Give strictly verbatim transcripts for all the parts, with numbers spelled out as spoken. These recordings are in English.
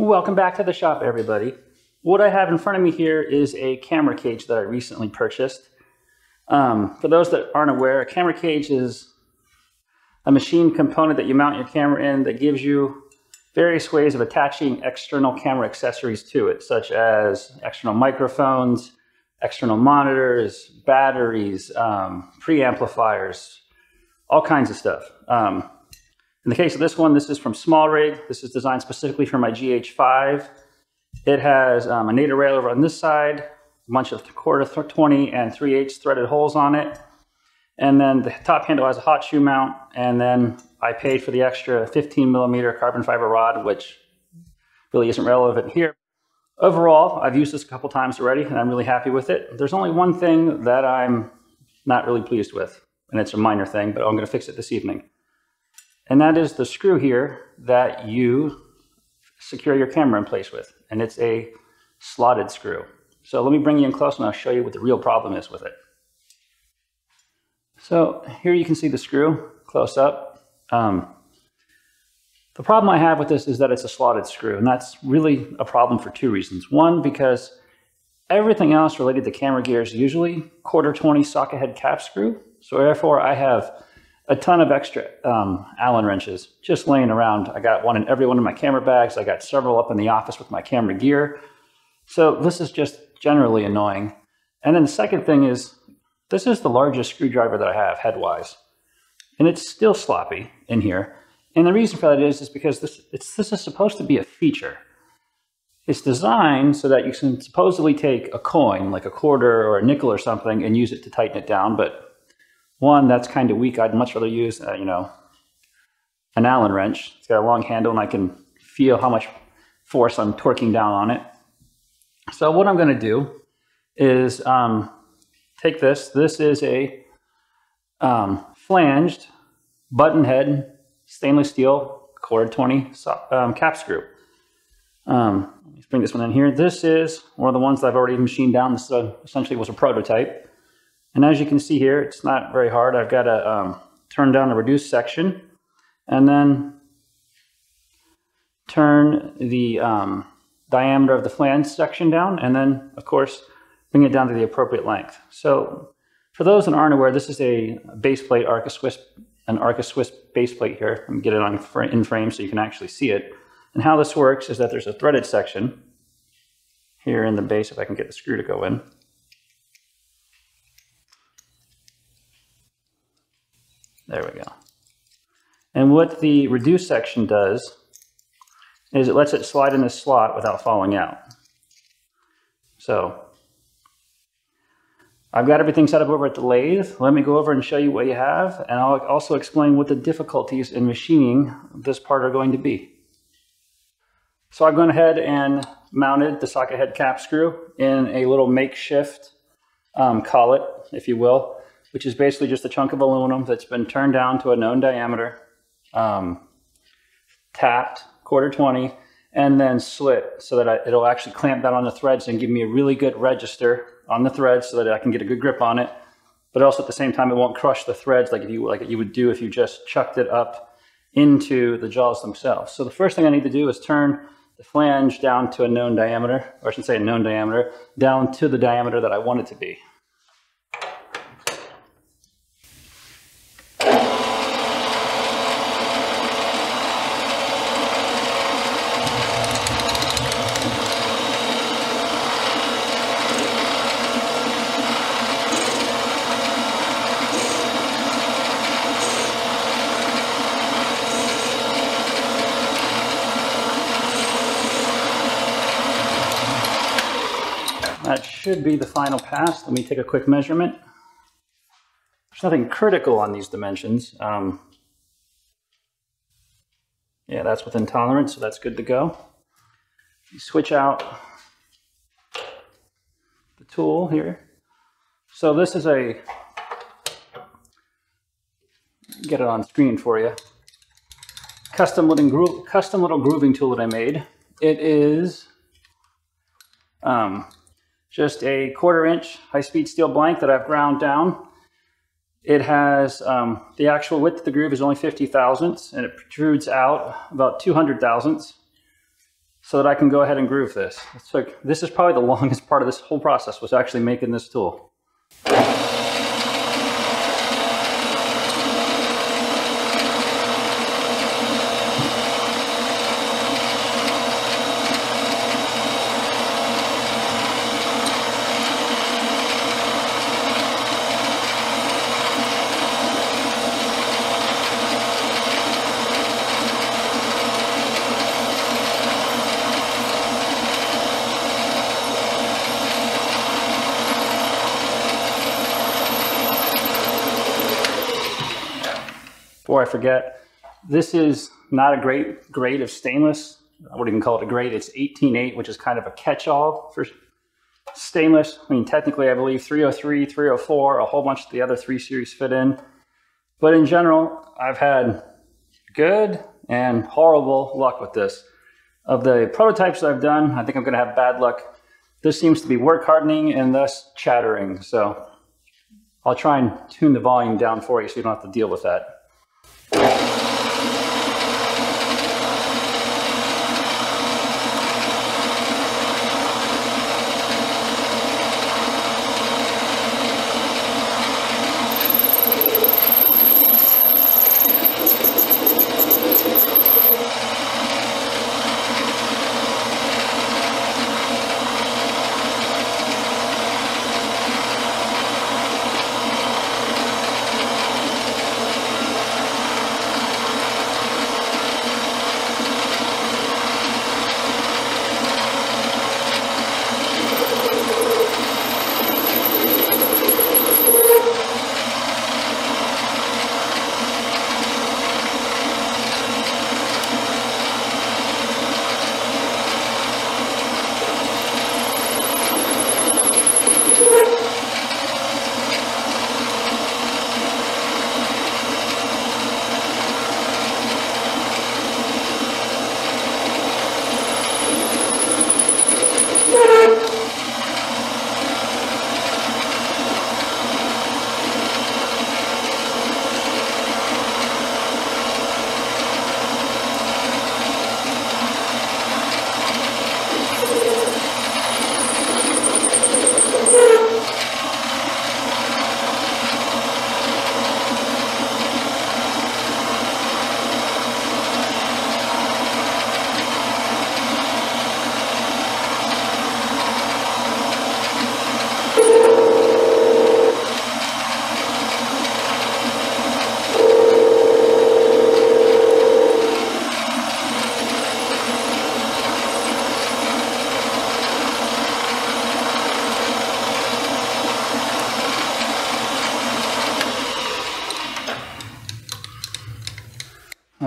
Welcome back to the shop, everybody. What I have in front of me here is a camera cage that I recently purchased. Um, for those that aren't aware, a camera cage is a machine component that you mount your camera in that gives you various ways of attaching external camera accessories to it, such as external microphones, external monitors, batteries, um, preamplifiers, all kinds of stuff. Um, In the case of this one, this is from SmallRig. This is designed specifically for my G H five. It has um, a N A T A rail over on this side, a bunch of quarter twenty and three eighths threaded holes on it. And then the top handle has a hot shoe mount. And then I paid for the extra fifteen millimeter carbon fiber rod, which really isn't relevant here. Overall, I've used this a couple times already and I'm really happy with it. There's only one thing that I'm not really pleased with, and it's a minor thing, but I'm gonna fix it this evening. And that is the screw here that you secure your camera in place with. And it's a slotted screw. So let me bring you in close and I'll show you what the real problem is with it. So here you can see the screw close up. Um, the problem I have with this is that it's a slotted screw. And that's really a problem for two reasons. One, because everything else related to camera gear is usually quarter twenty socket head cap screw. So therefore I have a ton of extra um, Allen wrenches just laying around. I got one in every one of my camera bags. I got several up in the office with my camera gear. So this is just generally annoying. And then the second thing is, this is the largest screwdriver that I have headwise, and it's still sloppy in here. And the reason for that is, is because this, it's, this is supposed to be a feature. It's designed so that you can supposedly take a coin, like a quarter or a nickel or something, and use it to tighten it down. But one, that's kind of weak. I'd much rather use, uh, you know, an Allen wrench. It's got a long handle and I can feel how much force I'm torquing down on it. So what I'm going to do is um, take this. This is a um, flanged button head stainless steel quarter twenty um, cap screw. Um, let's bring this one in here. This is one of the ones that I've already machined down. This uh, essentially was a prototype. And as you can see here, it's not very hard. I've got to um, turn down the reduced section and then turn the um, diameter of the flange section down, and then, of course, bring it down to the appropriate length. So for those that aren't aware, this is a base plate, Arca-Swiss, an Arca-Swiss base plate here. Let me get it on in frame so you can actually see it. And how this works is that there's a threaded section here in the base, if I can get the screw to go in. There we go. And what the reduced section does is it lets it slide in this slot without falling out. So I've got everything set up over at the lathe. Let me go over and show you what you have. And I'll also explain what the difficulties in machining this part are going to be. So I went ahead and mounted the socket head cap screw in a little makeshift um, collet, if you will, which is basically just a chunk of aluminum that's been turned down to a known diameter, um, tapped, quarter twenty, and then slit so that I, it'll actually clamp down on the threads and give me a really good register on the threads so that I can get a good grip on it. But also at the same time, it won't crush the threads like, if you, like you would do if you just chucked it up into the jaws themselves. So the first thing I need to do is turn the flange down to a known diameter, or I should say a known diameter, down to the diameter that I want it to be. That should be the final pass. Let me take a quick measurement. There's nothing critical on these dimensions. Um, yeah, that's within tolerance, so that's good to go. You switch out the tool here. So this is a, get it on screen for you, custom little, gro custom little grooving tool that I made. It is, um, just a quarter inch high-speed steel blank that I've ground down. It has, um, the actual width of the groove is only fifty thousandths, and it protrudes out about two hundred thousandths. so that I can go ahead and groove this. It's like, this is probably the longest part of this whole process, was actually making this tool. Before I forget, this is not a great grade of stainless. I wouldn't even call it a grade. It's eighteen eight, which is kind of a catch-all for stainless. I mean, technically, I believe three oh three, three oh four, a whole bunch of the other three series fit in. But in general, I've had good and horrible luck with this. Of the prototypes I've done, I think I'm going to have bad luck. This seems to be work hardening and thus chattering. So I'll try and tune the volume down for you so you don't have to deal with that.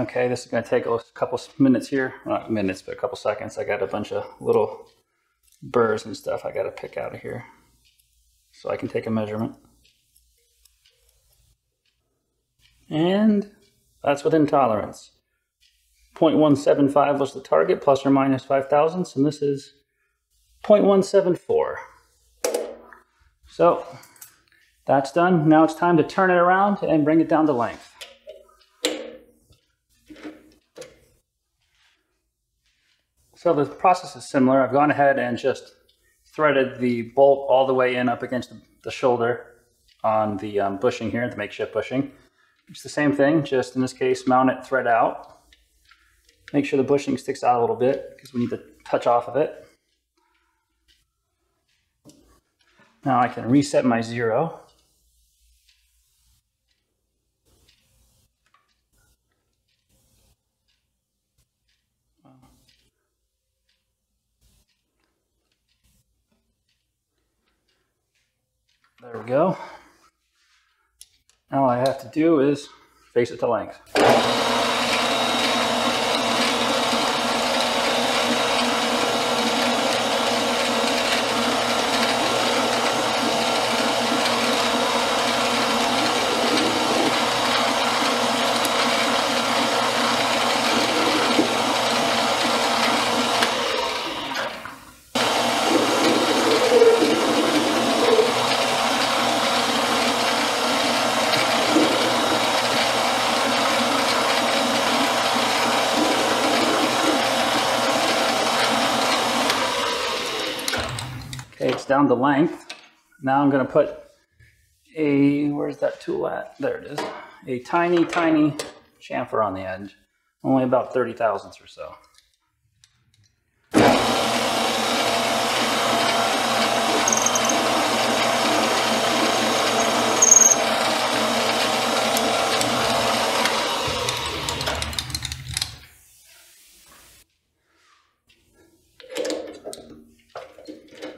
Okay, this is going to take a couple minutes here. Not minutes, but a couple seconds. I got a bunch of little burrs and stuff I got to pick out of here so I can take a measurement. And that's within tolerance. zero point one seven five was the target, plus or minus five thousandths, and this is zero point one seven four. So that's done. Now it's time to turn it around and bring it down to length. So the process is similar. I've gone ahead and just threaded the bolt all the way in up against the shoulder on the um, bushing here, the makeshift bushing. It's the same thing, just in this case, mount it, thread out. Make sure the bushing sticks out a little bit because we need to touch off of it. Now I can reset my zero. There we go. Now all I have to do is face it to length. Okay, it's down to length. Now I'm going to put a, where's that tool at? There it is. A tiny, tiny chamfer on the edge, only about thirty thousandths or so.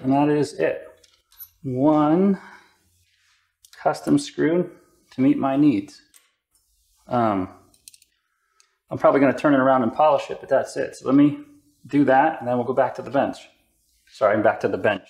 And that is it. One custom screw to meet my needs. Um, I'm probably going to turn it around and polish it, but that's it. So let me do that, and then we'll go back to the bench. Sorry, I'm back to the bench.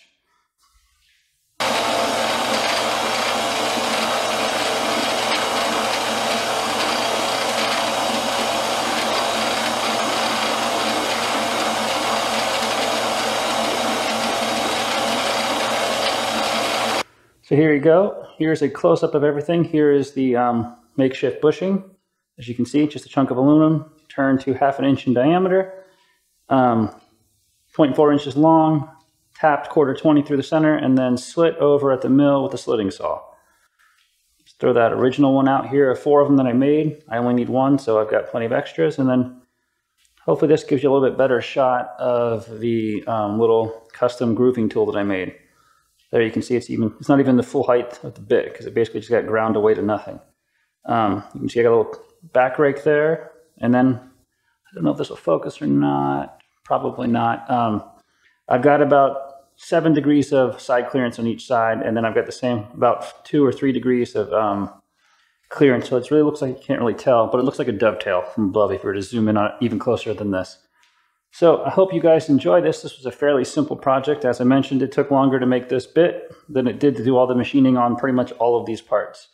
So here you go. Here's a close-up of everything. Here is the um, makeshift bushing. As you can see, just a chunk of aluminum turned to half an inch in diameter, um, zero point four inches long, tapped quarter twenty through the center, and then slit over at the mill with a slitting saw. Just throw that original one out here. Four of them that I made. I only need one, so I've got plenty of extras. And then hopefully this gives you a little bit better shot of the um, little custom grooving tool that I made. There you can see it's even, it's not even the full height of the bit because it basically just got ground away to nothing. Um, you can see I got a little back rake there, and then I don't know if this will focus or not, probably not. Um, I've got about seven degrees of side clearance on each side, and then I've got the same about two or three degrees of um, clearance. So it really looks like you can't really tell, but it looks like a dovetail from above if you were to zoom in on it even closer than this. So I hope you guys enjoy this. This was a fairly simple project. As I mentioned, it took longer to make this bit than it did to do all the machining on pretty much all of these parts.